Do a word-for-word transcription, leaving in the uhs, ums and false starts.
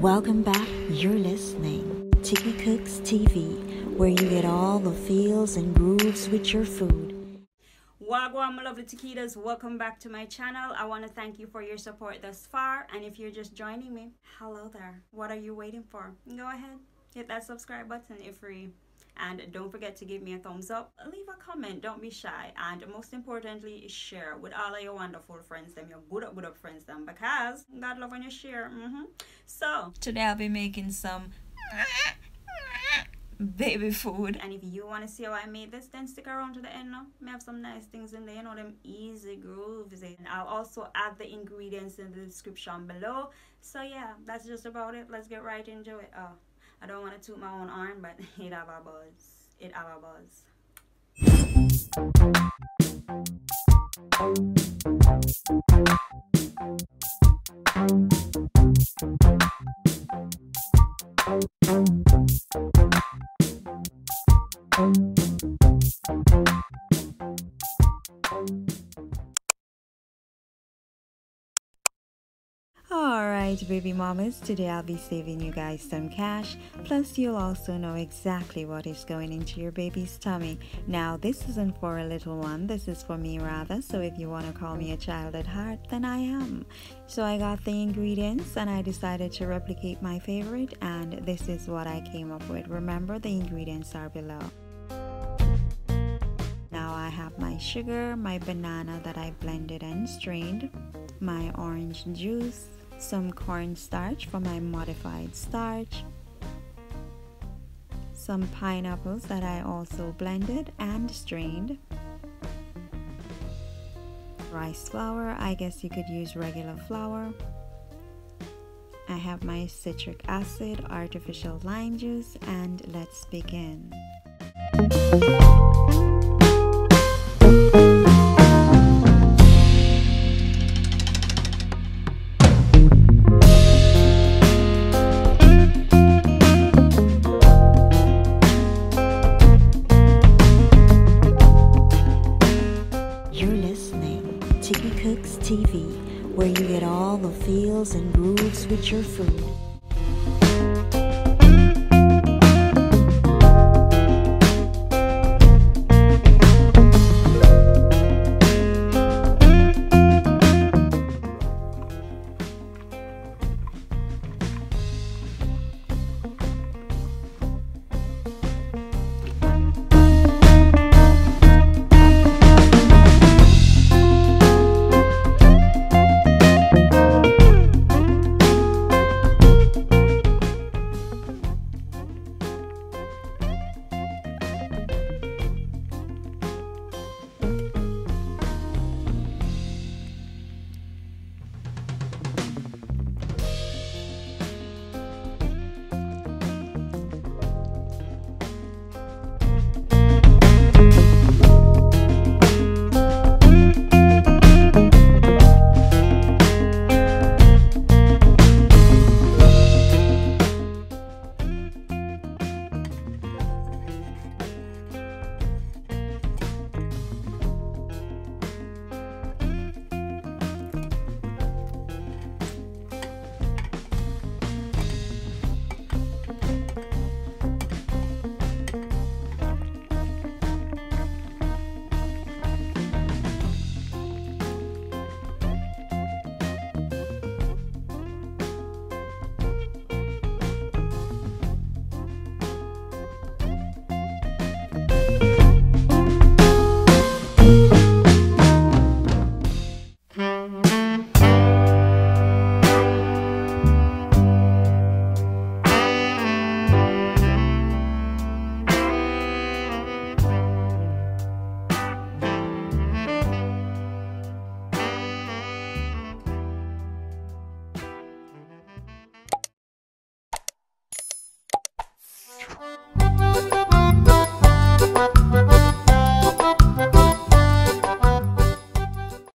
Welcome back. You're listening Tiki Cooks T V, where you get all the feels and grooves with your food. Wagwan, my lovely Tikitas, welcome back to my channel. I want to thank you for your support thus far, and if you're just joining me, hello there. What are you waiting for? Go ahead, hit that subscribe button if free, and don't forget to give me a thumbs up, leave a comment, don't be shy, and most importantly, share with all of your wonderful friends them, your good up good up friends them, because God love when you share. Mm-hmm. So today I'll be making some baby food, and if you want to see how I made this, then stick around to the end. Now may have some nice things in there, you know, them easy grooves, and I'll also add the ingredients in the description below. So yeah, that's just about it. Let's get right into it. Oh, I don't want to toot my own arm, but it have a buzz, it have a buzz. Alright baby mamas, today I'll be saving you guys some cash, plus you'll also know exactly what is going into your baby's tummy. Now this isn't for a little one, this is for me rather, so if you want to call me a child at heart, then I am. So I got the ingredients and I decided to replicate my favorite, and this is what I came up with. Remember, the ingredients are below. Now I have my sugar, my banana that I blended and strained, my orange juice, some cornstarch for my modified starch, some pineapples that I also blended and strained, rice flour, I guess you could use regular flour. I have my citric acid, artificial lime juice, and let's begin. Tiki Cooks T V, where you get all the feels and grooves with your food. Bye.